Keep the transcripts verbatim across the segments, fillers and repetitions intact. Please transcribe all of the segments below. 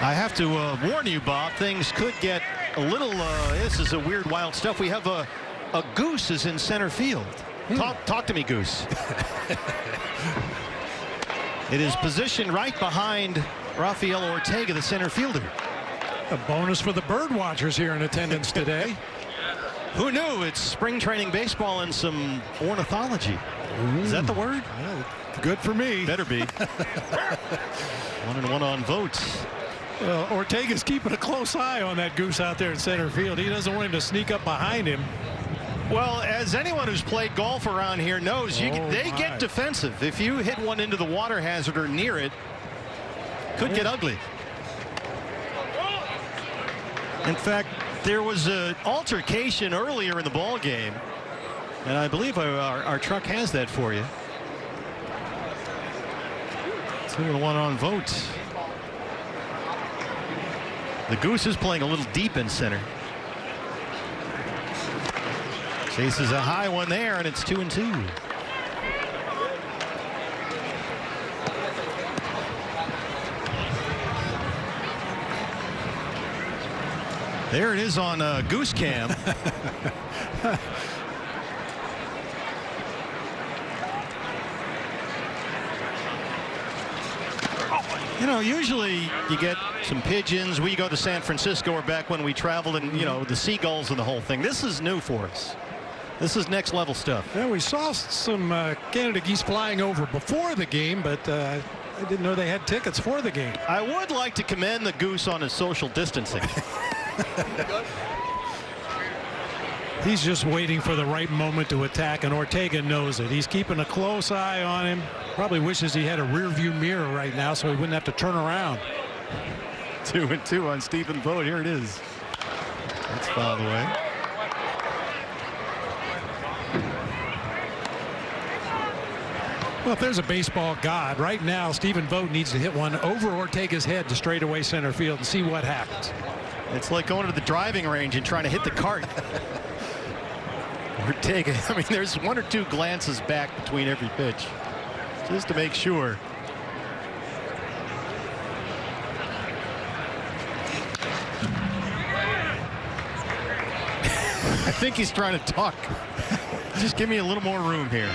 I have to uh, warn you, Bob, things could get a little, uh, this is a weird, wild stuff. We have a, a goose is in center field. Hmm. Talk, talk to me, goose. It is positioned right behind Rafael Ortega, the center fielder. A bonus for the bird watchers here in attendance today. Who knew? It's spring training baseball and some ornithology. Ooh. Is that the word? Well, good for me. Better be. One and one on votes. Well, Ortega's keeping a close eye on that goose out there in center field. He doesn't want him to sneak up behind him. Well, as anyone who's played golf around here knows, you, oh they my. get defensive. If you hit one into the water hazard or near it, could oh. get ugly. In fact, there was an altercation earlier in the ball game, and I believe our, our, our truck has that for you. Two and one on votes. The goose is playing a little deep in center. Chases a high one there, and it's two and two. There it is on uh, goose cam. You know, usually you get some pigeons. We go to San Francisco or back when we traveled, and, you know, the seagulls and the whole thing. This is new for us. This is next level stuff. Yeah, we saw some uh, Canada geese flying over before the game, but uh, I didn't know they had tickets for the game. I would like to commend the goose on his social distancing. He's just waiting for the right moment to attack, and Ortega knows it. He's keeping a close eye on him. Probably wishes he had a rear view mirror right now so he wouldn't have to turn around. Two and two on Stephen Vogt. Here it is. That's fouled away. Well, if there's a baseball god right now, Stephen Vogt needs to hit one over Ortega's head to straightaway center field and see what happens. It's like going to the driving range and trying to hit the cart. Ortega, I mean, there's one or two glances back between every pitch just to make sure. I think he's trying to talk. Just give me a little more room here.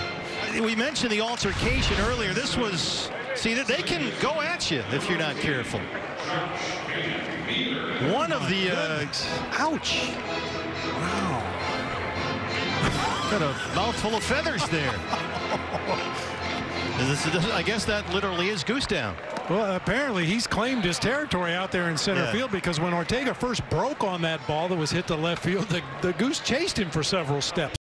We mentioned the altercation earlier. This was, see, they can go at you if you're not careful. One of the uh, ouch! Wow, got a mouthful of feathers there. This is, I guess that literally is goose down. Well, apparently he's claimed his territory out there in center yeah. field, because when Ortega first broke on that ball that was hit to left field, the, the goose chased him for several steps.